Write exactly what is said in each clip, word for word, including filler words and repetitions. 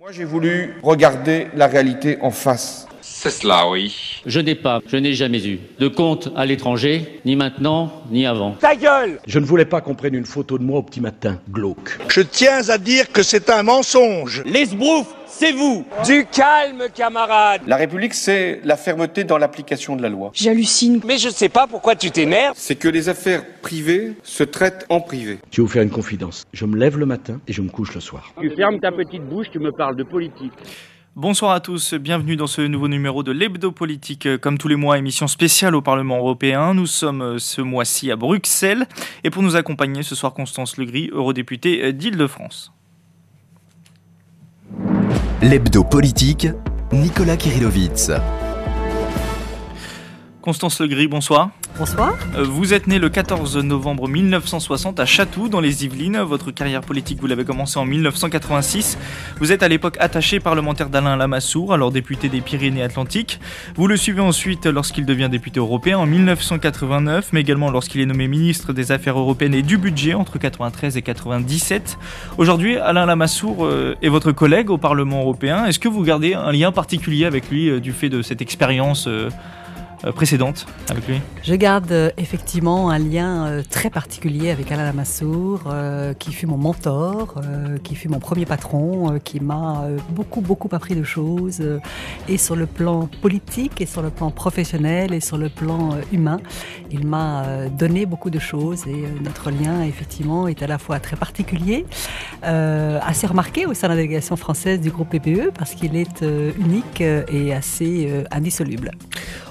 Moi, j'ai voulu regarder la réalité en face. C'est cela, oui. Je n'ai pas, je n'ai jamais eu de compte à l'étranger, ni maintenant, ni avant. Ta gueule! Je ne voulais pas qu'on prenne une photo de moi au petit matin, glauque. Je tiens à dire que c'est un mensonge. L'esbrouf, c'est vous! Du calme, camarade! La République, c'est la fermeté dans l'application de la loi. J'hallucine. Mais je ne sais pas pourquoi tu t'énerves. C'est que les affaires privées se traitent en privé. Je vais vous faire une confidence. Je me lève le matin et je me couche le soir. Tu fermes ta petite bouche, tu me parles de politique. Bonsoir à tous, bienvenue dans ce nouveau numéro de l'Hebdo Politique. Comme tous les mois, émission spéciale au Parlement européen. Nous sommes ce mois-ci à Bruxelles. Et pour nous accompagner ce soir, Constance Le Grip, eurodéputée d'Île-de-France. L'Hebdo Politique, Nicolas Kirilowits. Constance Le Grip, bonsoir. Bonsoir. Vous êtes née le quatorze novembre mille neuf cent soixante à Chatou, dans les Yvelines. Votre carrière politique, vous l'avez commencée en mille neuf cent quatre-vingt-six. Vous êtes à l'époque attaché parlementaire d'Alain Lamassoure, alors député des Pyrénées-Atlantiques. Vous le suivez ensuite lorsqu'il devient député européen en mille neuf cent quatre-vingt-neuf, mais également lorsqu'il est nommé ministre des Affaires européennes et du Budget entre quatre-vingt-treize et quatre-vingt-dix-sept. Aujourd'hui, Alain Lamassoure est votre collègue au Parlement européen. Est-ce que vous gardez un lien particulier avec lui du fait de cette expérience précédente avec lui? Je garde euh, effectivement un lien euh, très particulier avec Alain Lamassoure, euh, qui fut mon mentor, euh, qui fut mon premier patron, euh, qui m'a euh, beaucoup beaucoup appris de choses, euh, et sur le plan politique, et sur le plan professionnel, et sur le plan euh, humain. Il m'a euh, donné beaucoup de choses, et euh, notre lien effectivement est à la fois très particulier, euh, assez remarqué au sein de la délégation française du groupe P P E, parce qu'il est euh, unique euh, et assez euh, indissoluble.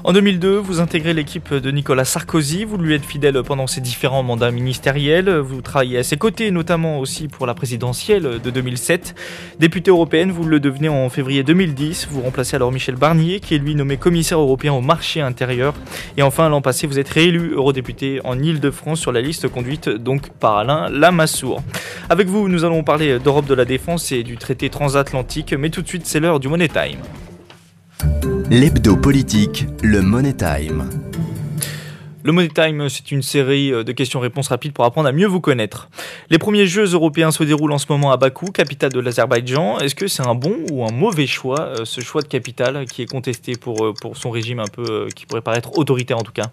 En deux mille deux, vous intégrez l'équipe de Nicolas Sarkozy, vous lui êtes fidèle pendant ses différents mandats ministériels, vous travaillez à ses côtés, notamment aussi pour la présidentielle de deux mille sept. Députée européenne, vous le devenez en février deux mille dix, vous remplacez alors Michel Barnier, qui est lui nommé commissaire européen au marché intérieur. Et enfin, l'an passé, vous êtes réélu eurodéputé en Ile-de-France sur la liste conduite donc par Alain Lamassoure. Avec vous, nous allons parler d'Europe de la défense et du traité transatlantique, mais tout de suite, c'est l'heure du Money Time. L'hebdo politique, le Money Time. Le Money Time, c'est une série de questions-réponses rapides pour apprendre à mieux vous connaître. Les premiers Jeux européens se déroulent en ce moment à Bakou, capitale de l'Azerbaïdjan. Est-ce que c'est un bon ou un mauvais choix, ce choix de capitale qui est contesté pour, pour son régime un peu, qui pourrait paraître autoritaire en tout cas?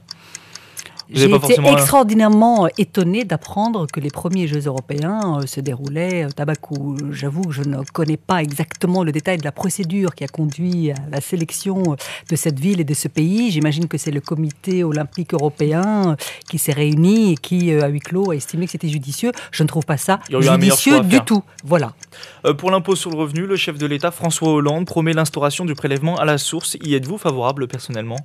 J'ai été forcément... extraordinairement étonnée d'apprendre que les premiers Jeux européens se déroulaient à Tabacou. J'avoue que je ne connais pas exactement le détail de la procédure qui a conduit à la sélection de cette ville et de ce pays. J'imagine que c'est le comité olympique européen qui s'est réuni et qui, à huis clos, a estimé que c'était judicieux. Je ne trouve pas ça judicieux du tout. Voilà. Euh, pour l'impôt sur le revenu, le chef de l'État, François Hollande, promet l'instauration du prélèvement à la source. Y êtes-vous favorable personnellement ?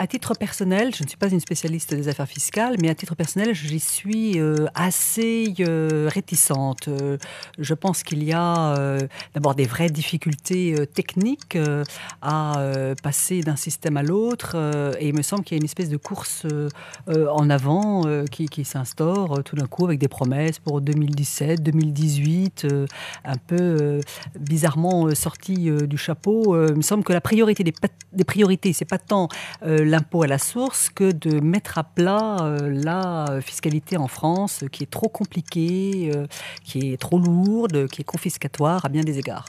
À titre personnel, je ne suis pas une spécialiste des affaires fiscales, mais à titre personnel, j'y suis euh, assez euh, réticente. Euh, je pense qu'il y a euh, d'abord des vraies difficultés euh, techniques euh, à euh, passer d'un système à l'autre, euh, et il me semble qu'il y a une espèce de course euh, euh, en avant euh, qui, qui s'instaure euh, tout d'un coup avec des promesses pour deux mille dix-sept, deux mille dix-huit, euh, un peu euh, bizarrement euh, sorties euh, du chapeau. Euh, il me semble que la priorité des, des priorités, c'est pas tant euh, l'impôt à la source que de mettre à plat euh, la fiscalité en France, qui est trop compliquée, euh, qui est trop lourde, qui est confiscatoire à bien des égards.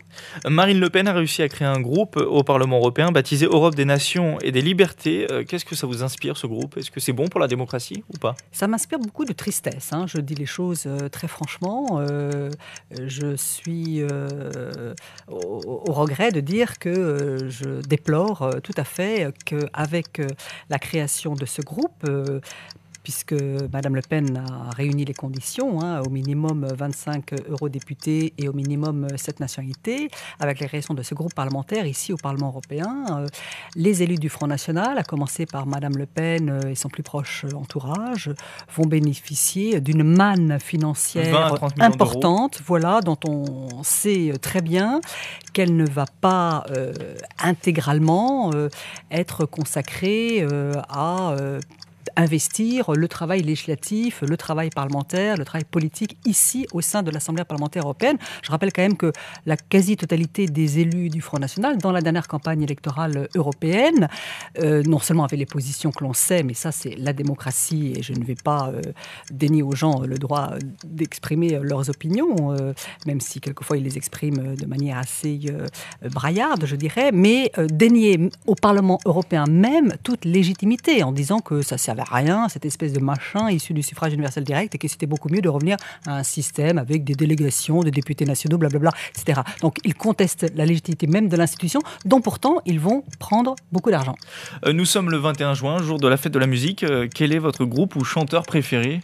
Marine Le Pen a réussi à créer un groupe au Parlement européen baptisé Europe des nations et des libertés. Euh, qu'est-ce que ça vous inspire, ce groupe? Est-ce que c'est bon pour la démocratie ou pas? Ça m'inspire beaucoup de tristesse, hein. Je dis les choses euh, très franchement. Euh, je suis euh, au, au regret de dire que euh, je déplore euh, tout à fait euh, qu'avec la création de ce groupe, euh, puisque Madame Le Pen a réuni les conditions, hein, au minimum vingt-cinq eurodéputés et au minimum sept nationalités, avec la création de ce groupe parlementaire ici au Parlement européen. Euh, les élus du Front National, à commencer par Madame Le Pen et son plus proche entourage, vont bénéficier d'une manne financière importante, voilà, dont on sait très bien qu'elle ne va pas euh, intégralement euh, être consacrée euh, à... Euh, investir le travail législatif, le travail parlementaire, le travail politique ici au sein de l'Assemblée parlementaire européenne. Je rappelle quand même que la quasi-totalité des élus du Front National, dans la dernière campagne électorale européenne, euh, non seulement avaient les positions que l'on sait, mais ça c'est la démocratie et je ne vais pas euh, dénier aux gens le droit d'exprimer leurs opinions, euh, même si quelquefois ils les expriment de manière assez euh, braillarde, je dirais, mais euh, dénier au Parlement européen même toute légitimité en disant que ça ne servait à rien, cette espèce de machin issu du suffrage universel direct et que c'était beaucoup mieux de revenir à un système avec des délégations, des députés nationaux, blablabla, et cetera. Donc ils contestent la légitimité même de l'institution, dont pourtant ils vont prendre beaucoup d'argent. Nous sommes le vingt et un juin, jour de la fête de la musique. Quel est votre groupe ou chanteur préféré ?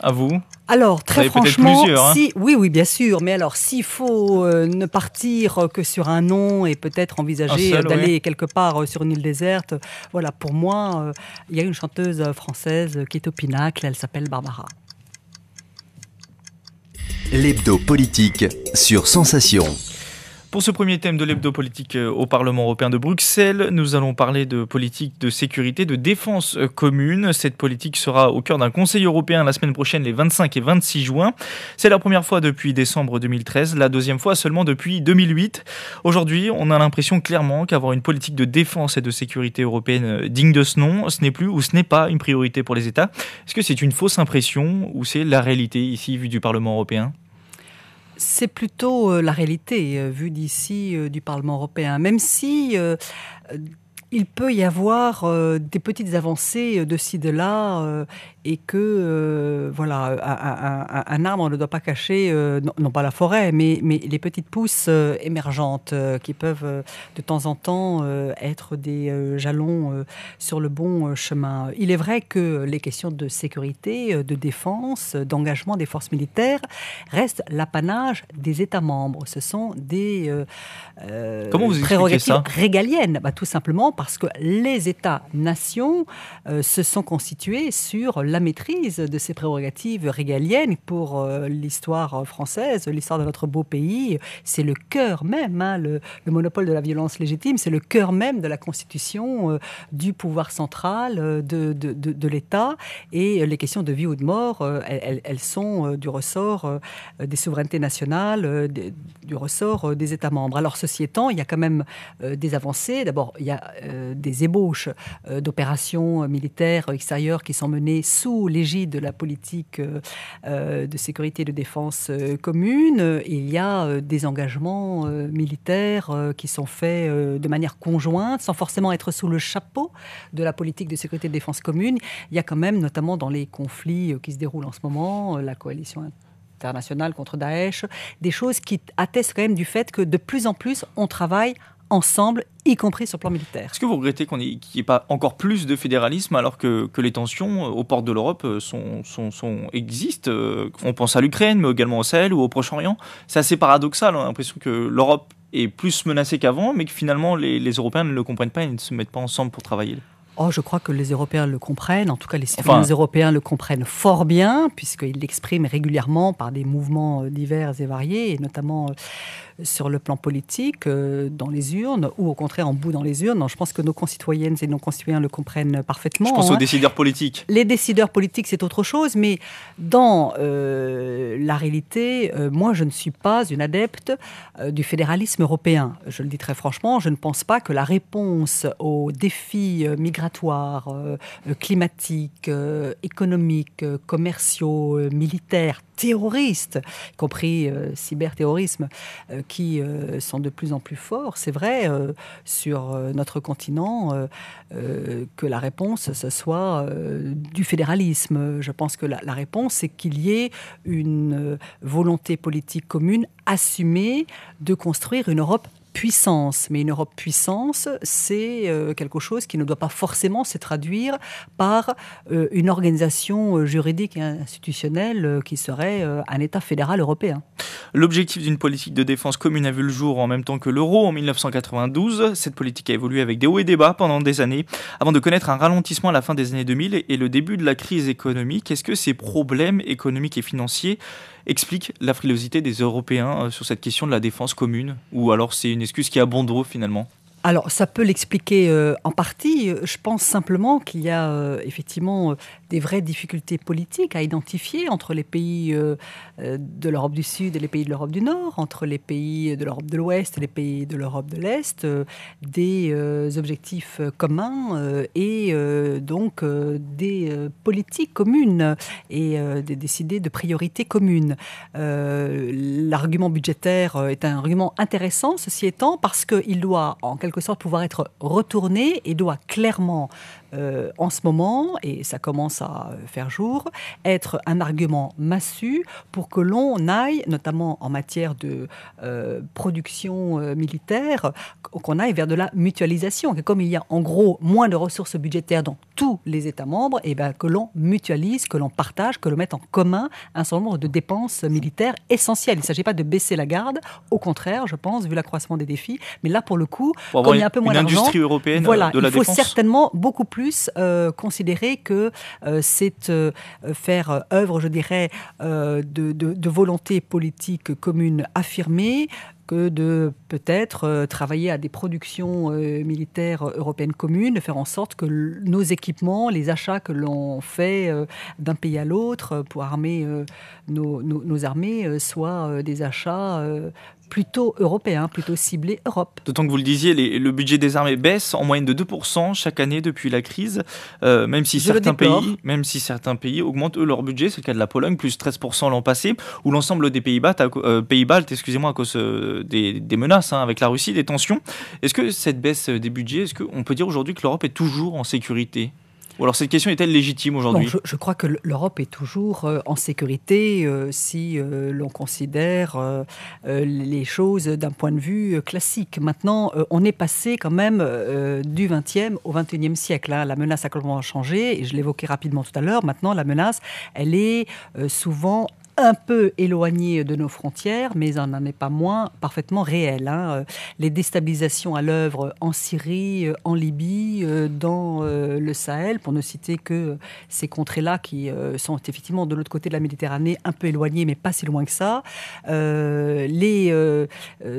À vous ? Alors, très franchement, hein. si, oui, oui, bien sûr. Mais alors, s'il faut euh, ne partir que sur un nom et peut-être envisager d'aller oui. quelque part euh, sur une île déserte, voilà, pour moi, il euh, y a une chanteuse française qui est au pinacle, elle s'appelle Barbara. L'hebdo politique sur Sensation. Pour ce premier thème de l'hebdo politique au Parlement européen de Bruxelles, nous allons parler de politique de sécurité, de défense commune. Cette politique sera au cœur d'un Conseil européen la semaine prochaine, les vingt-cinq et vingt-six juin. C'est la première fois depuis décembre deux mille treize, la deuxième fois seulement depuis deux mille huit. Aujourd'hui, on a l'impression clairement qu'avoir une politique de défense et de sécurité européenne digne de ce nom, ce n'est plus ou ce n'est pas une priorité pour les États. Est-ce que c'est une fausse impression ou c'est la réalité ici, vue du Parlement européen ? C'est plutôt euh, la réalité euh, vue d'ici euh, du Parlement européen, même si euh, il peut y avoir euh, des petites avancées de ci, de là, euh, et que euh, voilà, un, un, un arbre ne doit pas cacher, euh, non, non pas la forêt, mais, mais les petites pousses euh, émergentes euh, qui peuvent euh, de temps en temps euh, être des euh, jalons euh, sur le bon euh, chemin. Il est vrai que les questions de sécurité, euh, de défense, euh, d'engagement des forces militaires restent l'apanage des États membres. Ce sont des euh, euh, Comment vous prérogatives expliquez ça ? Régaliennes, bah, tout simplement parce parce que les États-nations euh, se sont constitués sur la maîtrise de ces prérogatives régaliennes pour euh, l'histoire française, l'histoire de notre beau pays. C'est le cœur même, hein, le, le monopole de la violence légitime, c'est le cœur même de la constitution, euh, du pouvoir central, euh, de, de, de, de l'État. Et les questions de vie ou de mort, euh, elles, elles sont euh, du ressort euh, des souverainetés nationales, euh, de, du ressort euh, des États membres. Alors, ceci étant, il y a quand même euh, des avancées. D'abord, il y a euh, des ébauches euh, d'opérations militaires extérieures qui sont menées sous l'égide de la politique euh, de sécurité et de défense euh, commune. Il y a euh, des engagements euh, militaires euh, qui sont faits euh, de manière conjointe, sans forcément être sous le chapeau de la politique de sécurité et de défense commune. Il y a quand même, notamment dans les conflits euh, qui se déroulent en ce moment, euh, la coalition internationale contre Daesh, des choses qui attestent quand même du fait que de plus en plus, on travaille ensemble, y compris sur le plan militaire. Est-ce que vous regrettez qu'on ait, qu'il n'y ait pas encore plus de fédéralisme alors que, que les tensions aux portes de l'Europe sont, sont, sont, existent? On pense à l'Ukraine, mais également au Sahel ou au Proche-Orient. C'est assez paradoxal, on a l'impression que l'Europe est plus menacée qu'avant, mais que finalement les, les Européens ne le comprennent pas et ne se mettent pas ensemble pour travailler. Oh, je crois que les Européens le comprennent, en tout cas les citoyens enfin... européens le comprennent fort bien, puisqu'ils l'expriment régulièrement par des mouvements divers et variés, et notamment sur le plan politique, dans les urnes, ou au contraire en bout dans les urnes. Non, je pense que nos concitoyennes et nos concitoyens le comprennent parfaitement. Je pense hein. aux décideurs politiques. Les décideurs politiques, c'est autre chose, mais dans euh, la réalité, euh, moi je ne suis pas une adepte euh, du fédéralisme européen. Je le dis très franchement, je ne pense pas que la réponse aux défis euh, migratoires, Euh, euh, climatiques, euh, économiques, euh, commerciaux, euh, militaires, terroristes, y compris euh, cyberterrorisme, euh, qui euh, sont de plus en plus forts, c'est vrai, euh, sur euh, notre continent, euh, euh, que la réponse, ce soit euh, du fédéralisme. Je pense que la, la réponse, c'est qu'il y ait une euh, volonté politique commune assumée de construire une Europe puissance. Mais une Europe puissance, c'est quelque chose qui ne doit pas forcément se traduire par une organisation juridique et institutionnelle qui serait un État fédéral européen. L'objectif d'une politique de défense commune a vu le jour en même temps que l'euro en mille neuf cent quatre-vingt-douze. Cette politique a évolué avec des hauts et des bas pendant des années, avant de connaître un ralentissement à la fin des années deux mille et le début de la crise économique. Est-ce que ces problèmes économiques et financiers expliquent la frilosité des Européens sur cette question de la défense commune ? Ou alors c'est une excuse qui a bon dos finalement ? Alors, ça peut l'expliquer euh, en partie. Je pense simplement qu'il y a euh, effectivement euh, des vraies difficultés politiques à identifier entre les pays euh, de l'Europe du Sud et les pays de l'Europe du Nord, entre les pays de l'Europe de l'Ouest et les pays de l'Europe de l'Est, euh, des euh, objectifs euh, communs euh, et euh, donc euh, des euh, politiques communes et euh, des, des idées de priorités communes. Euh, l'argument budgétaire est un argument intéressant, ceci étant, parce qu'il doit en quelque sorte pouvoir être retourné et doit clairement, euh, en ce moment, et ça commence à faire jour, être un argument massu pour que l'on aille, notamment en matière de euh, production euh, militaire, qu'on aille vers de la mutualisation. Et comme il y a en gros moins de ressources budgétaires dans tous les États membres, et bien que l'on mutualise, que l'on partage, que l'on mette en commun un certain nombre de dépenses militaires essentielles. Il ne s'agit pas de baisser la garde, au contraire, je pense, vu l'accroissement des défis. Mais là, pour le coup, pour comme il y a un peu moins d'argent, voilà, de la il faut défense. certainement beaucoup plus euh, considérer que euh, c'est euh, faire euh, œuvre, je dirais, euh, de, de, de volonté politique commune affirmée, que de peut-être euh, travailler à des productions euh, militaires européennes communes, de faire en sorte que nos équipements, les achats que l'on fait euh, d'un pays à l'autre euh, pour armer euh, nos, nos, nos armées euh, soient euh, des achats euh, plutôt européens, plutôt ciblés Europe. D'autant que vous le disiez, les, le budget des armées baisse en moyenne de deux pour cent chaque année depuis la crise, euh, même, si certains pays, même si certains pays augmentent eux leur budget, c'est le cas de la Pologne, plus treize pour cent l'an passé, ou l'ensemble des Pays-Bas, euh, Pays-Baltes, excusez-moi, à cause euh, Des, des menaces hein, avec la Russie, des tensions. Est-ce que cette baisse des budgets, est-ce qu'on peut dire aujourd'hui que l'Europe est toujours en sécurité ? Ou alors cette question est-elle légitime aujourd'hui ? je, je crois que l'Europe est toujours euh, en sécurité euh, si euh, l'on considère euh, euh, les choses d'un point de vue euh, classique. Maintenant, euh, on est passé quand même euh, du vingtième au vingt et unième siècle. Hein. La menace a complètement changé, et je l'évoquais rapidement tout à l'heure. Maintenant, la menace, elle est euh, souvent un peu éloigné de nos frontières, mais on n'en est pas moins parfaitement réel. Hein. Les déstabilisations à l'œuvre en Syrie, en Libye, dans le Sahel, pour ne citer que ces contrées-là qui sont effectivement de l'autre côté de la Méditerranée, un peu éloignées, mais pas si loin que ça. Euh, les euh,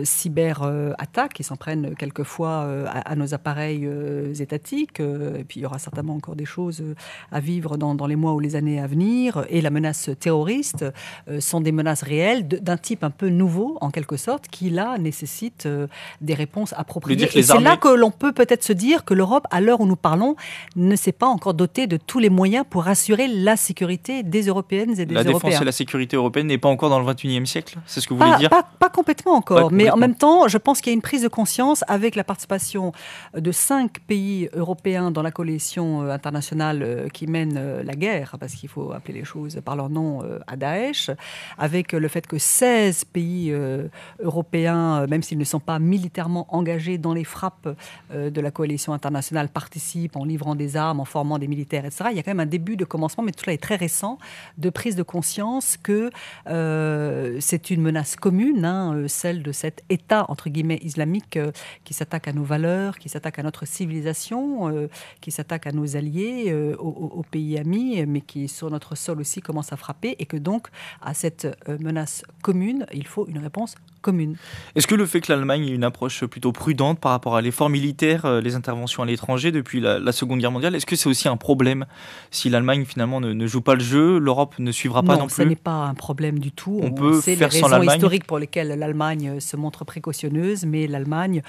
cyberattaques qui s'en prennent quelquefois à, à nos appareils étatiques, et puis il y aura certainement encore des choses à vivre dans, dans les mois ou les années à venir, et la menace terroriste, sont des menaces réelles d'un type un peu nouveau, en quelque sorte, qui, là, nécessite des réponses appropriées. Et c'est là que l'on peut peut-être se dire que l'Europe, à l'heure où nous parlons, ne s'est pas encore dotée de tous les moyens pour assurer la sécurité des Européennes et des Européens. La défense et la sécurité européenne n'est pas encore dans le vingt et unième siècle, c'est ce que vous voulez dire ? Pas, pas complètement encore, pas complètement. Mais en même temps, je pense qu'il y a une prise de conscience avec la participation de cinq pays européens dans la coalition internationale qui mène la guerre, parce qu'il faut appeler les choses par leur nom, à Daesh, avec le fait que seize pays euh, européens, même s'ils ne sont pas militairement engagés dans les frappes euh, de la coalition internationale, participent en livrant des armes, en formant des militaires, et cetera. Il y a quand même un début de commencement, mais tout cela est très récent, de prise de conscience que euh, c'est une menace commune, hein, celle de cet État, entre guillemets, islamique, euh, qui s'attaque à nos valeurs, qui s'attaque à notre civilisation, euh, qui s'attaque à nos alliés, euh, aux, aux pays amis, mais qui, sur notre sol aussi, commence à frapper, et que donc, à cette menace commune, il faut une réponse commune. Est-ce que le fait que l'Allemagne ait une approche plutôt prudente par rapport à l'effort militaire, les interventions à l'étranger depuis la, la Seconde Guerre mondiale, est-ce que c'est aussi un problème? Si l'Allemagne finalement ne, ne joue pas le jeu, l'Europe ne suivra pas non, non plus? Non, ce n'est pas un problème du tout. On, On peut sait faire les raisons sans l'Allemagne historiques pour lesquelles l'Allemagne se montre précautionneuse, mais l'Allemagne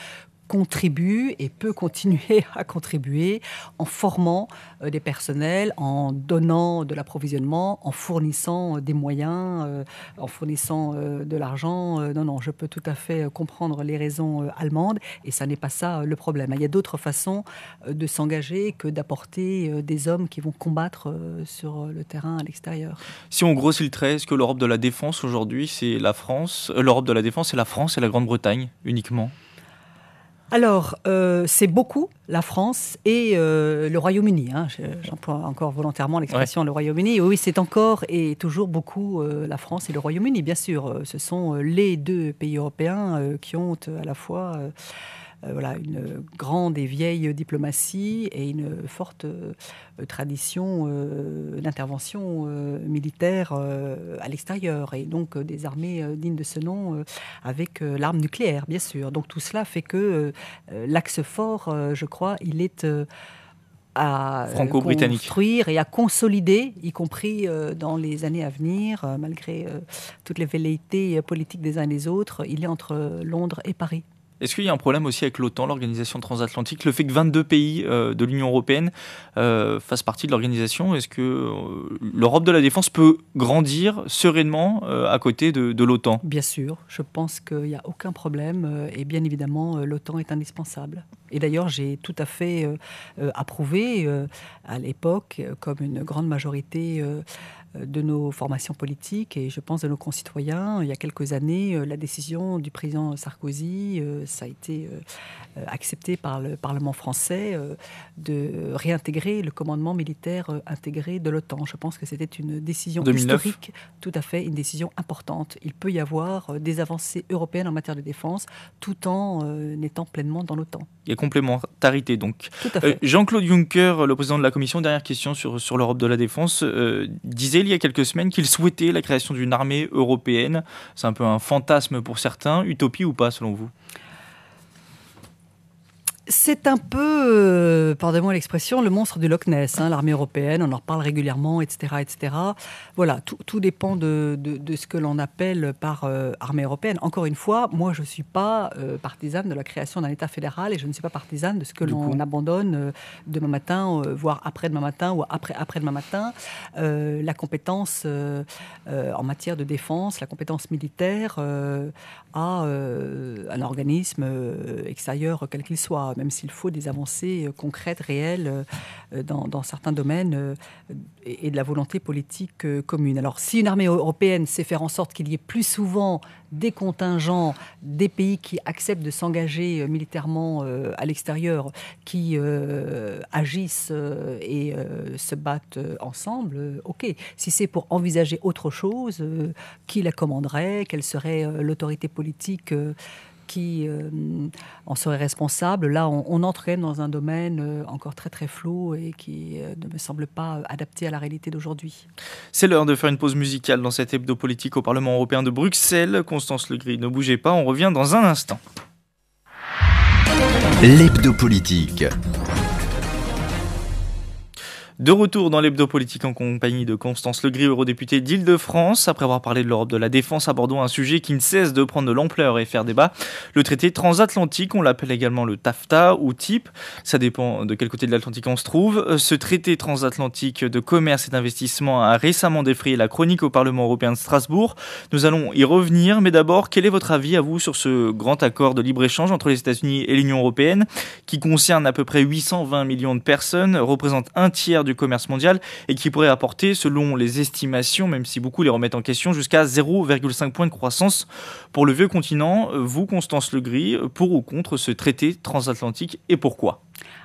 contribue et peut continuer à contribuer en formant euh, des personnels, en donnant de l'approvisionnement, en fournissant euh, des moyens, euh, en fournissant euh, de l'argent. Euh, non, non, je peux tout à fait euh, comprendre les raisons euh, allemandes, et ça n'est pas ça euh, le problème. Il y a d'autres façons euh, de s'engager que d'apporter euh, des hommes qui vont combattre euh, sur le terrain à l'extérieur. Si on grossit le trait, est-ce que l'Europe de la défense aujourd'hui, c'est la France, euh, l'Europe de la défense, c'est la France et la Grande-Bretagne uniquement? Alors, euh, c'est beaucoup la France et euh, le Royaume-Uni. Hein. J'emploie encore volontairement l'expression ouais. le Royaume-Uni. Oui, c'est encore et toujours beaucoup euh, la France et le Royaume-Uni, bien sûr. Ce sont les deux pays européens euh, qui ont à la fois Euh, euh, voilà, une grande et vieille diplomatie et une forte euh, tradition euh, d'intervention euh, militaire euh, à l'extérieur, et donc euh, des armées euh, dignes de ce nom, euh, avec euh, l'arme nucléaire, bien sûr. Donc tout cela fait que euh, l'axe fort, euh, je crois, il est... Euh, à construire et à consolider, y compris euh, dans les années à venir, euh, malgré euh, toutes les velléités politiques des uns et des autres. Il est entre euh, Londres et Paris. Est-ce qu'il y a un problème aussi avec l'OTAN, l'organisation transatlantique, le fait que vingt-deux pays euh, de l'Union européenne euh, fassent partie de l'organisation? Est-ce que euh, l'Europe de la défense peut grandir sereinement euh, à côté de, de l'OTAN? Bien sûr, je pense qu'il n'y a aucun problème euh, et bien évidemment euh, l'OTAN est indispensable. Et d'ailleurs, j'ai tout à fait euh, euh, approuvé euh, à l'époque, euh, comme une grande majorité euh, de nos formations politiques et je pense de nos concitoyens, il y a quelques années, euh, la décision du président Sarkozy, euh, ça a été euh, accepté par le Parlement français, euh, de réintégrer le commandement militaire euh, intégré de l'OTAN. Je pense que c'était une décision deux mille neuf historique, tout à fait, une décision importante. Il peut y avoir euh, des avancées européennes en matière de défense, tout en euh, étant pleinement dans l'OTAN. Il y a complémentarité, donc. Tout à fait. Euh, Jean-Claude Juncker, le président de la Commission, dernière question sur, sur l'Europe de la défense, euh, disait il y a quelques semaines qu'il souhaitait la création d'une armée européenne. C'est un peu un fantasme pour certains. Utopie ou pas, selon vous? C'est un peu, euh, pardonnez-moi l'expression, le monstre du Loch Ness, hein, l'armée européenne, on en parle régulièrement, et cetera, et cetera. Voilà, tout, tout dépend de, de, de ce que l'on appelle par euh, armée européenne. Encore une fois, moi je ne suis pas euh, partisane de la création d'un État fédéral et je ne suis pas partisane de ce que l'on abandonne euh, demain matin, euh, voire après-demain matin ou après-après-demain matin, euh, la compétence euh, euh, en matière de défense, la compétence militaire euh, à euh, un organisme euh, extérieur, quel qu'il soit. Même s'il faut des avancées concrètes, réelles, dans, dans certains domaines, et de la volonté politique commune. Alors, si une armée européenne sait faire en sorte qu'il y ait plus souvent des contingents, des pays qui acceptent de s'engager militairement à l'extérieur, qui euh, agissent et euh, se battent ensemble, ok. Si c'est pour envisager autre chose, euh, qui la commanderait, quelle serait l'autorité politique euh, qui euh, en serait responsable. Là, on, on entre dans un domaine euh, encore très très flou et qui euh, ne me semble pas adapté à la réalité d'aujourd'hui. C'est l'heure de faire une pause musicale dans cet hebdo politique au Parlement européen de Bruxelles. Constance Le Grip, ne bougez pas, on revient dans un instant. L'hebdo politique. De retour dans l'hebdo politique en compagnie de Constance Le Grip, eurodéputée d'Île-de-France. Après avoir parlé de l'Europe de la défense, abordons un sujet qui ne cesse de prendre de l'ampleur et faire débat. Le traité transatlantique, on l'appelle également le TAFTA ou TIP. Ça dépend de quel côté de l'Atlantique on se trouve. Ce traité transatlantique de commerce et d'investissement a récemment défrayé la chronique au Parlement européen de Strasbourg. Nous allons y revenir, mais d'abord, quel est votre avis à vous sur ce grand accord de libre-échange entre les États-Unis et l'Union européenne, qui concerne à peu près huit cent vingt millions de personnes, représente un tiers du commerce mondial et qui pourrait apporter, selon les estimations, même si beaucoup les remettent en question, jusqu'à zéro virgule cinq point de croissance pour le vieux continent. Vous, Constance Le Grip, pour ou contre ce traité transatlantique et pourquoi?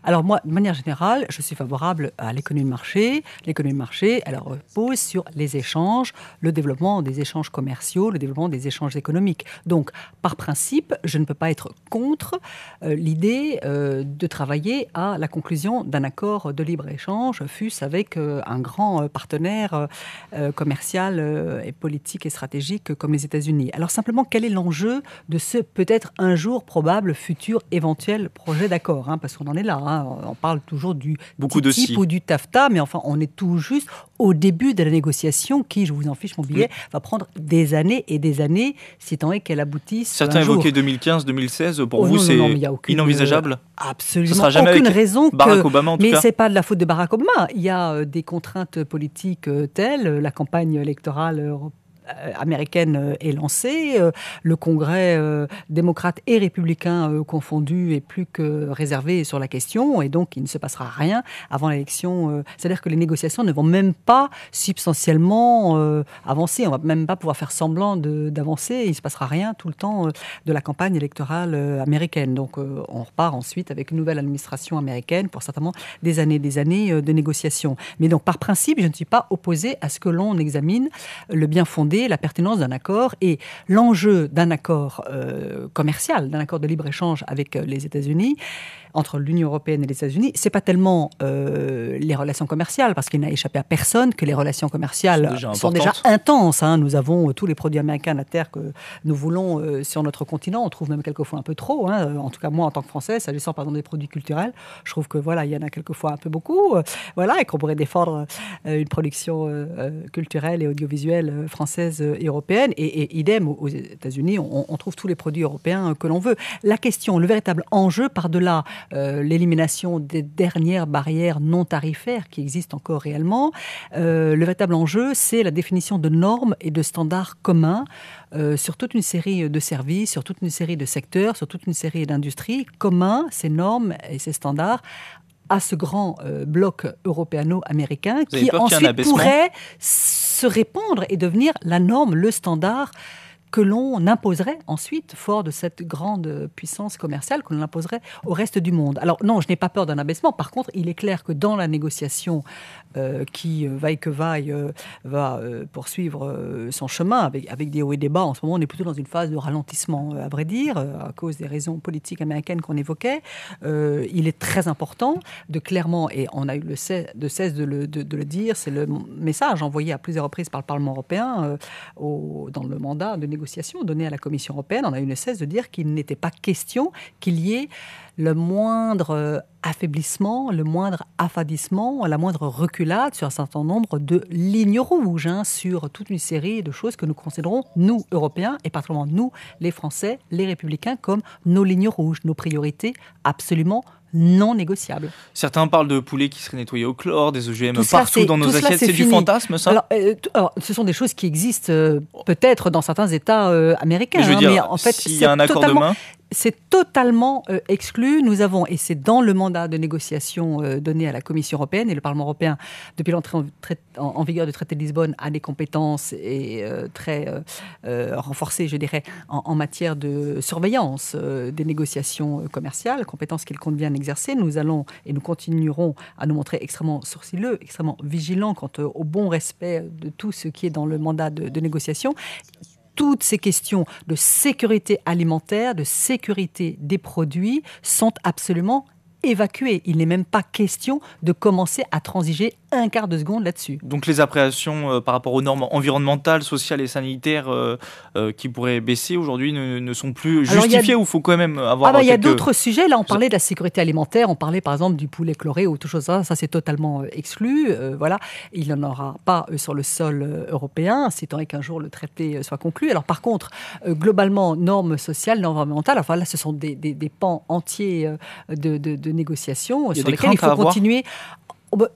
Alors moi, de manière générale, je suis favorable à l'économie de marché. L'économie de marché, elle repose sur les échanges, le développement des échanges commerciaux, le développement des échanges économiques. Donc, par principe, je ne peux pas être contre euh, l'idée euh, de travailler à la conclusion d'un accord de libre-échange, fût-ce avec euh, un grand euh, partenaire euh, commercial euh, et politique et stratégique euh, comme les États-Unis. Alors simplement, quel est l'enjeu de ce peut-être un jour probable futur éventuel projet d'accord, hein, parce qu'on en est là, hein. On parle toujours du TTIP ou du TAFTA, mais enfin, on est tout juste au début de la négociation qui, je vous en fiche mon billet, oui, va prendre des années et des années, si tant est qu'elle aboutisse. Certains évoquaient deux mille quinze deux mille seize, pour oh, vous, c'est inenvisageable? Absolument. Ce sera jamais aucune avec raison Barack que... Obama, en tout mais cas. Mais ce n'est pas de la faute de Barack Obama. Il y a des contraintes politiques telles, la campagne électorale européenne, américaine est lancée, le Congrès euh, démocrate et républicain euh, confondu est plus que réservé sur la question et donc il ne se passera rien avant l'élection. Euh, c'est-à-dire que les négociations ne vont même pas substantiellement euh, avancer, on ne va même pas pouvoir faire semblant d'avancer, il ne se passera rien tout le temps euh, de la campagne électorale euh, américaine. Donc euh, on repart ensuite avec une nouvelle administration américaine pour certainement des années des années euh, de négociations. Mais donc par principe, je ne suis pas opposée à ce que l'on examine le bien fondé demander la pertinence d'un accord et l'enjeu d'un accord euh, commercial, d'un accord de libre-échange avec les États-Unis, entre l'Union européenne et les États-Unis, c'est pas tellement euh, les relations commerciales, parce qu'il n'a échappé à personne que les relations commerciales sont déjà, sont déjà intenses. Hein. Nous avons euh, tous les produits américains à la terre que nous voulons euh, sur notre continent. On trouve même quelquefois un peu trop. Hein. En tout cas, moi, en tant que Français, s'agissant par exemple des produits culturels, je trouve que voilà, il y en a quelquefois un peu beaucoup. Euh, voilà, et qu'on pourrait défendre euh, une production euh, culturelle et audiovisuelle euh, française euh, et européenne. Et, et idem aux États-Unis, on, on trouve tous les produits européens euh, que l'on veut. La question, le véritable enjeu, par-delà Euh, l'élimination des dernières barrières non tarifaires qui existent encore réellement. Euh, le véritable enjeu, c'est la définition de normes et de standards communs euh, sur toute une série de services, sur toute une série de secteurs, sur toute une série d'industries communs, ces normes et ces standards à ce grand euh, bloc européano-américain qui ensuite pourrait se répandre et devenir la norme, le standard que l'on imposerait ensuite, fort de cette grande puissance commerciale, que l'on imposerait au reste du monde. Alors non, je n'ai pas peur d'un abaissement. Par contre, il est clair que dans la négociation euh, qui, vaille que vaille, euh, va euh, poursuivre euh, son chemin, avec, avec des hauts et des bas, en ce moment, on est plutôt dans une phase de ralentissement, à vrai dire, à cause des raisons politiques américaines qu'on évoquait. Euh, il est très important de clairement, et on a eu le cesse, de cesse de le, de, de le dire, c'est le message envoyé à plusieurs reprises par le Parlement européen euh, au, dans le mandat de négociation donnée à la Commission européenne, on a eu ne cesse de dire qu'il n'était pas question qu'il y ait le moindre affaiblissement, le moindre affadissement, la moindre reculade sur un certain nombre de lignes rouges, hein, sur toute une série de choses que nous considérons, nous, Européens, et particulièrement nous, les Français, les Républicains, comme nos lignes rouges, nos priorités absolument non négociable. Certains parlent de poulets qui seraient nettoyés au chlore, des O G M tout partout ça, dans nos assiettes, c'est du fantasme, ça? Alors, euh, t- alors, ce sont des choses qui existent euh, peut-être dans certains États euh, américains. Mais je veux hein, dire, mais en fait, s'il y a un accord demain... C'est totalement euh, exclu. Nous avons, et c'est dans le mandat de négociation euh, donné à la Commission européenne, et le Parlement européen, depuis l'entrée en, trai- en, en vigueur du traité de Lisbonne, a des compétences et, euh, très euh, euh, renforcées, je dirais, en, en matière de surveillance euh, des négociations commerciales, compétences qu'il compte bien exercer. Nous allons, et nous continuerons à nous montrer extrêmement sourcilleux, extrêmement vigilants quant euh, au bon respect de tout ce qui est dans le mandat de, de négociation. Toutes ces questions de sécurité alimentaire, de sécurité des produits sont absolument évacuées. Il n'est même pas question de commencer à transiger un quart de seconde là-dessus. Donc les appréhensions euh, par rapport aux normes environnementales, sociales et sanitaires euh, euh, qui pourraient baisser aujourd'hui ne, ne sont plus justifiées, ou il faut quand même avoir... Ah bah, il y a d'autres euh... sujets. Là, on parlait de la sécurité alimentaire, on parlait par exemple du poulet chloré ou tout chose ça. Ça, c'est totalement euh, exclu. Euh, voilà. Il n'y en aura pas euh, sur le sol euh, européen, si tant est qu'un jour le traité euh, soit conclu. Alors par contre, euh, globalement, normes sociales, normes environnementales, enfin là, ce sont des, des, des pans entiers euh, de, de, de négociations sur lesquels il faut continuer...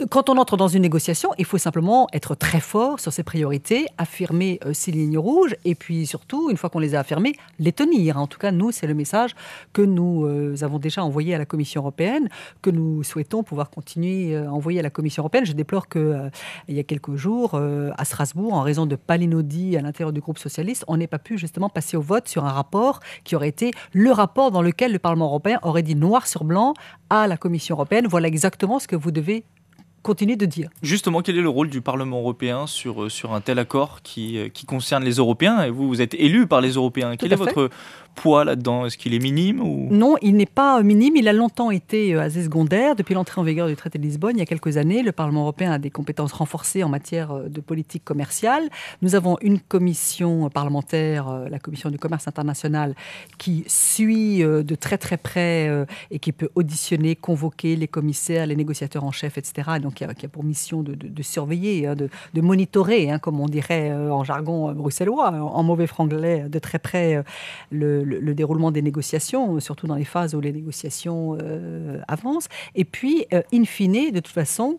Quand on entre dans une négociation, il faut simplement être très fort sur ses priorités, affirmer euh, ses lignes rouges, et puis surtout, une fois qu'on les a affirmées, les tenir. En tout cas, nous, c'est le message que nous euh, avons déjà envoyé à la Commission européenne, que nous souhaitons pouvoir continuer à euh, envoyer à la Commission européenne. Je déplore qu'il euh, y a quelques jours, euh, à Strasbourg, en raison de palinodies à l'intérieur du groupe socialiste, on n'ait pas pu justement passer au vote sur un rapport qui aurait été le rapport dans lequel le Parlement européen aurait dit noir sur blanc à la Commission européenne, voilà exactement ce que vous devez continue de dire. Justement, quel est le rôle du Parlement européen sur, sur un tel accord qui, qui concerne les Européens? Et vous, vous êtes élu par les Européens. Tout Quel est fait. votre poids là-dedans? Est-ce qu'il est minime ou... Non, il n'est pas minime. Il a longtemps été assez secondaire. Depuis l'entrée en vigueur du traité de Lisbonne, il y a quelques années, le Parlement européen a des compétences renforcées en matière de politique commerciale. Nous avons une commission parlementaire, la Commission du commerce international, qui suit de très très près et qui peut auditionner, convoquer les commissaires, les négociateurs en chef, et cetera. Et donc, Qui a, qui a pour mission de, de, de surveiller, de, de monitorer, hein, comme on dirait en jargon bruxellois, en mauvais franglais, de très près le, le, le déroulement des négociations, surtout dans les phases où les négociations euh, avancent. Et puis, euh, in fine, de toute façon,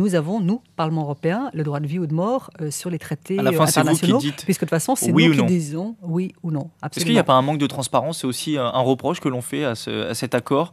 nous avons, nous, Parlement européen, le droit de vie ou de mort euh, sur les traités à la fin, internationaux, c'est vous qui dites puisque de toute façon, c'est oui nous qui disons oui ou non. Absolument. Est-ce qu'il n'y a pas un manque de transparence? C'est aussi un reproche que l'on fait à, ce, à cet accord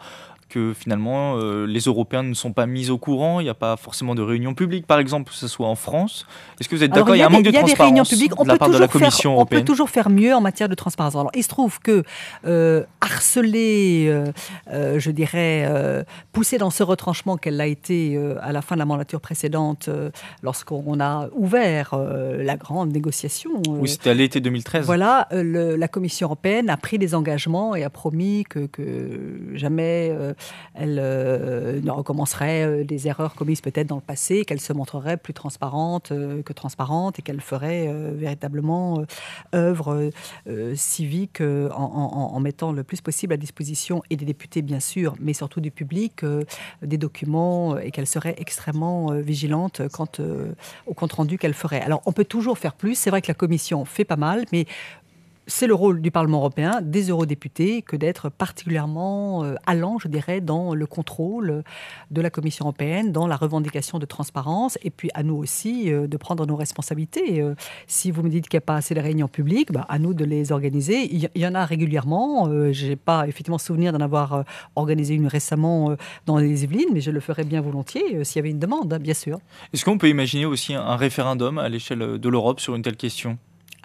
que finalement euh, les Européens ne sont pas mis au courant, il n'y a pas forcément de réunion publique, par exemple, que ce soit en France. Est-ce que vous êtes d'accord, il y a un manque de transparence de la part de la Commission européenne ? On peut toujours faire mieux en matière de transparence. Alors, il se trouve que euh, harceler, euh, euh, je dirais, euh, pousser dans ce retranchement qu'elle l'a été euh, à la fin de la mandature précédente, euh, lorsqu'on a ouvert euh, la grande négociation. Euh, oui, c'était à l'été deux mille treize. Voilà, euh, le, la Commission européenne a pris des engagements et a promis que, que jamais... Euh, elle euh, recommencerait euh, des erreurs commises peut-être dans le passé, qu'elle se montrerait plus transparente euh, que transparente et qu'elle ferait euh, véritablement euh, œuvre euh, civique euh, en, en, en mettant le plus possible à disposition, et des députés bien sûr, mais surtout du public, euh, des documents, et qu'elle serait extrêmement euh, vigilante quant euh, au compte-rendu qu'elle ferait. Alors on peut toujours faire plus, c'est vrai que la Commission fait pas mal, mais... c'est le rôle du Parlement européen, des eurodéputés, que d'être particulièrement euh, allant, je dirais, dans le contrôle de la Commission européenne, dans la revendication de transparence, et puis à nous aussi euh, de prendre nos responsabilités. Euh, si vous me dites qu'il n'y a pas assez de réunions publiques, bah, à nous de les organiser. Il y en a régulièrement. Euh, je n'ai pas effectivement souvenir d'en avoir euh, organisé une récemment euh, dans les Yvelines, mais je le ferais bien volontiers euh, s'il y avait une demande, hein, bien sûr. Est-ce qu'on peut imaginer aussi un référendum à l'échelle de l'Europe sur une telle question ?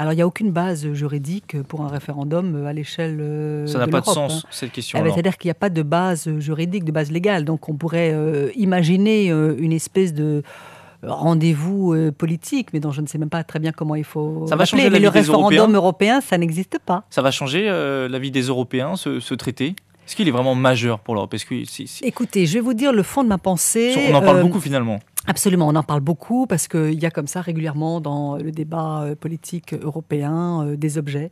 Alors, il n'y a aucune base juridique pour un référendum à l'échelle de l'Europe. Ça n'a pas de sens, cette question-là. Eh c'est-à-dire qu'il n'y a pas de base juridique, de base légale. Donc, on pourrait euh, imaginer euh, une espèce de rendez-vous euh, politique, mais dont je ne sais même pas très bien comment il faut ça va changer l'appeler. Mais le référendum européen, ça n'existe pas. Ça va changer euh, la vie des Européens, ce, ce traité ? Est-ce qu'il est vraiment majeur pour l'Europe ? Est-ce que c'est, c'est... Écoutez, je vais vous dire le fond de ma pensée. On en parle euh... beaucoup, finalement. Absolument, on en parle beaucoup parce qu'il y a comme ça régulièrement dans le débat politique européen euh, des objets,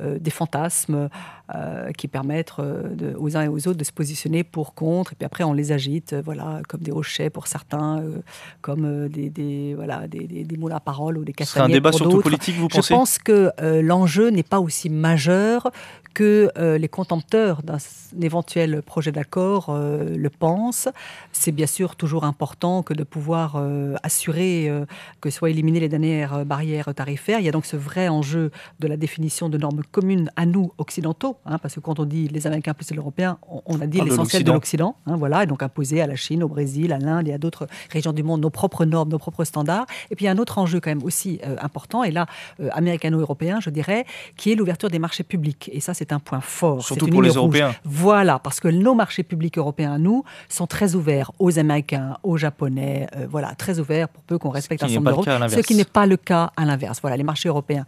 euh, des fantasmes euh, qui permettent euh, de, aux uns et aux autres de se positionner pour, contre, et puis après on les agite, euh, voilà, comme des rochets pour certains, euh, comme euh, des, des, voilà, des, des, des moules à parole ou des castagnettes pour d'autres. C'est un débat surtout politique, vous pensez ? Je pense que euh, l'enjeu n'est pas aussi majeur que euh, les contempteurs d'un éventuel projet d'accord euh, le pensent. C'est bien sûr toujours important que de pouvoir Euh, assurer euh, que soient éliminées les dernières euh, barrières tarifaires. Il y a donc ce vrai enjeu de la définition de normes communes à nous, occidentaux, hein, parce que quand on dit les Américains plus les Européens, on, on a dit ah, l'essentiel de l'Occident, hein, voilà, et donc imposer à la Chine, au Brésil, à l'Inde et à d'autres régions du monde nos propres normes, nos propres standards. Et puis il y a un autre enjeu quand même aussi euh, important, et là, euh, américano-européen, je dirais, qui est l'ouverture des marchés publics. Et ça, c'est un point fort. Surtout pour les Européens. Voilà, parce que nos marchés publics européens à nous sont très ouverts aux Américains, aux Japonais, Euh, voilà, très ouvert pour peu qu'on respecte un certain nombre de règles, ce qui n'est pas le cas à l'inverse. Voilà, les marchés européens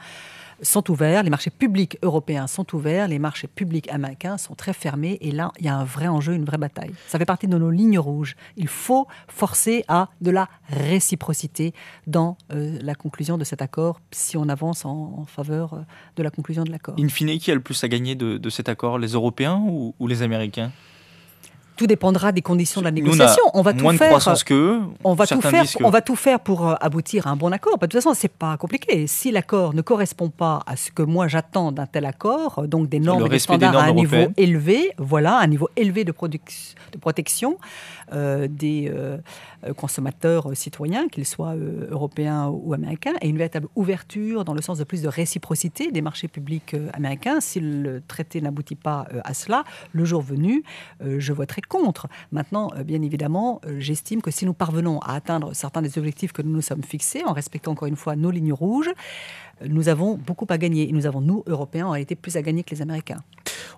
sont ouverts, les marchés publics européens sont ouverts, les marchés publics américains sont très fermés, et là, il y a un vrai enjeu, une vraie bataille. Ça fait partie de nos lignes rouges. Il faut forcer à de la réciprocité dans euh, la conclusion de cet accord, si on avance en, en faveur euh, de la conclusion de l'accord. In fine, qui a le plus à gagner de, de cet accord, les Européens ou, ou les Américains ? Tout dépendra des conditions de la négociation. On, on va tout faire. On va tout faire. On va tout faire pour aboutir à un bon accord. De toute façon, c'est pas compliqué. Si l'accord ne correspond pas à ce que moi j'attends d'un tel accord, donc des normes et des standards à un niveau élevé, voilà, un niveau élevé de, produc- de protection euh, des euh, consommateurs euh, citoyens, qu'ils soient euh, européens ou américains, et une véritable ouverture dans le sens de plus de réciprocité des marchés publics euh, américains. Si le traité n'aboutit pas euh, à cela, le jour venu, euh, je voterai contre. Maintenant, euh, bien évidemment, euh, j'estime que si nous parvenons à atteindre certains des objectifs que nous nous sommes fixés, en respectant encore une fois nos lignes rouges, euh, nous avons beaucoup à gagner. Et nous avons, nous, Européens, en réalité, plus à gagner que les Américains.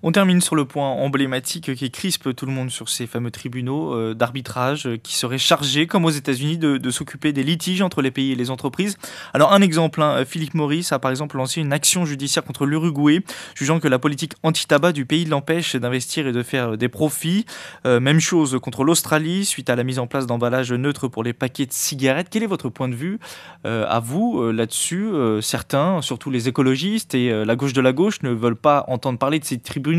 On termine sur le point emblématique qui crispe tout le monde sur ces fameux tribunaux euh, d'arbitrage euh, qui seraient chargés, comme aux États-Unis, de, de s'occuper des litiges entre les pays et les entreprises. Alors, un exemple, hein, Philip Morris a par exemple lancé une action judiciaire contre l'Uruguay, jugeant que la politique anti-tabac du pays l'empêche d'investir et de faire des profits. Euh, même chose contre l'Australie, suite à la mise en place d'emballages neutres pour les paquets de cigarettes. Quel est votre point de vue euh, à vous euh, là-dessus euh, Certains, surtout les écologistes et euh, la gauche de la gauche, ne veulent pas entendre parler de ces tribunaux.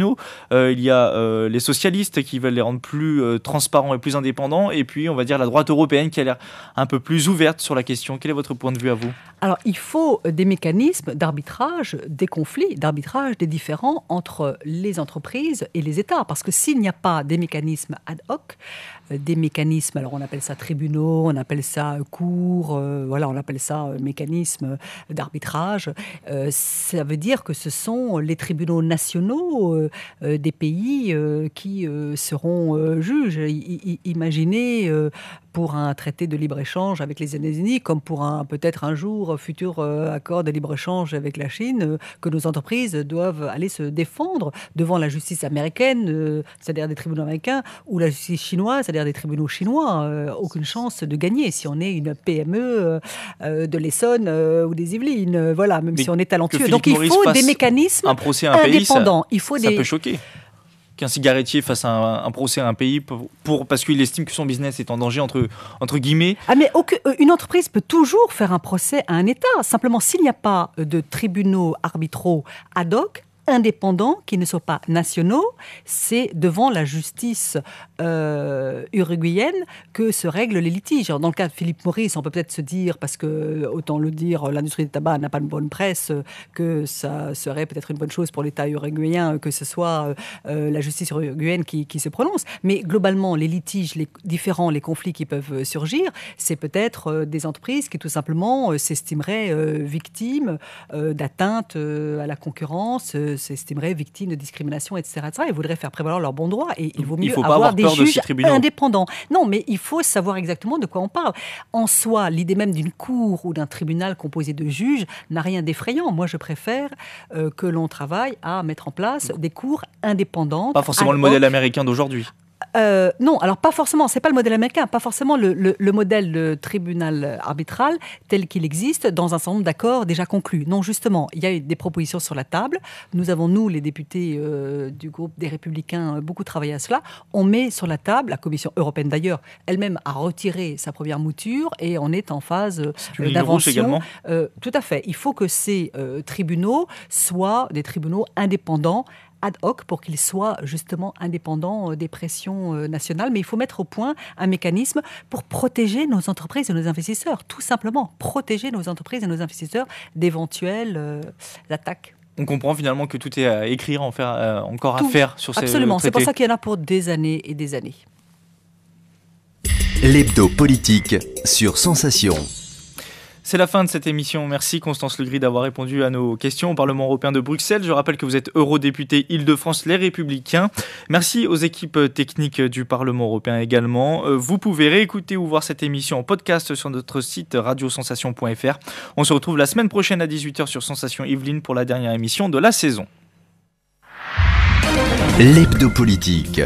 Euh, il y a euh, les socialistes qui veulent les rendre plus euh, transparents et plus indépendants, et puis on va dire la droite européenne qui a l'air un peu plus ouverte sur la question. Quel est votre point de vue à vous ? Alors, il faut des mécanismes d'arbitrage des conflits, d'arbitrage des différends entre les entreprises et les États. Parce que s'il n'y a pas des mécanismes ad hoc, des mécanismes, alors on appelle ça tribunaux, on appelle ça cours, euh, voilà, on appelle ça mécanisme d'arbitrage, euh, ça veut dire que ce sont les tribunaux nationaux euh, euh, des pays euh, qui euh, seront euh, juges. I- imaginez euh, pour un traité de libre-échange avec les États-Unis, comme pour un, peut-être un jour futur euh, accord de libre-échange avec la Chine, euh, que nos entreprises doivent aller se défendre devant la justice américaine, euh, c'est-à-dire des tribunaux américains, ou la justice chinoise, c'est-à-dire des tribunaux chinois. Euh, aucune chance de gagner si on est une P M E euh, de l'Essonne euh, ou des Yvelines, euh, voilà, même mais si on est talentueux. Donc Morris il faut des mécanismes un procès à un indépendants. Pays, ça, il faut des... ça peut choquer. Qu'un cigarettier fasse un, un procès à un pays pour, pour, parce qu'il estime que son business est en danger, entre, entre guillemets. Ah mais aucune, une entreprise peut toujours faire un procès à un État. Simplement, s'il n'y a pas de tribunaux arbitraux ad hoc, indépendants, qui ne sont pas nationaux, c'est devant la justice euh, uruguayenne que se règlent les litiges. Alors dans le cas de Philip Morris, on peut peut-être se dire, parce que, autant le dire, l'industrie du tabac n'a pas une bonne presse, que ça serait peut-être une bonne chose pour l'État uruguayen que ce soit euh, la justice uruguayenne qui, qui se prononce. Mais globalement, les litiges, les différents, les conflits qui peuvent surgir, c'est peut-être euh, des entreprises qui tout simplement euh, s'estimeraient euh, victimes euh, d'atteintes euh, à la concurrence, euh, s'estimeraient victimes de discrimination, et cetera, et cetera. Ils voudraient faire prévaloir leur bon droit et il vaut mieux il faut pas avoir, avoir des juges de indépendants. Non, mais il faut savoir exactement de quoi on parle. En soi, l'idée même d'une cour ou d'un tribunal composé de juges n'a rien d'effrayant. Moi, je préfère euh, que l'on travaille à mettre en place des cours indépendantes. Pas forcément le modèle américain d'aujourd'hui. Euh, non, alors pas forcément, c'est pas le modèle américain, pas forcément le, le, le modèle le tribunal arbitral tel qu'il existe dans un certain nombre d'accords déjà conclus. Non, justement, il y a eu des propositions sur la table. Nous avons, nous, les députés euh, du groupe des Républicains, beaucoup travaillé à cela. On met sur la table, la Commission européenne d'ailleurs, elle-même a retiré sa première mouture et on est en phase euh, d'invention. Euh, tout à fait. Il faut que ces euh, tribunaux soient des tribunaux indépendants, ad hoc, pour qu'il soit justement indépendant des pressions nationales. Mais il faut mettre au point un mécanisme pour protéger nos entreprises et nos investisseurs. Tout simplement, protéger nos entreprises et nos investisseurs d'éventuelles euh, attaques. On comprend finalement que tout est à écrire, en faire, euh, encore tout. À faire sur ces traités. Absolument, c'est pour ça qu'il y en a pour des années et des années. L'hebdo politique sur Sensation. C'est la fin de cette émission. Merci Constance Le Grip d'avoir répondu à nos questions au Parlement européen de Bruxelles. Je rappelle que vous êtes eurodéputé Île-de-France Les Républicains. Merci aux équipes techniques du Parlement européen également. Vous pouvez réécouter ou voir cette émission en podcast sur notre site radio sensation point f r. On se retrouve la semaine prochaine à dix-huit heures sur Sensation Yvelines pour la dernière émission de la saison. L'hebdo politique.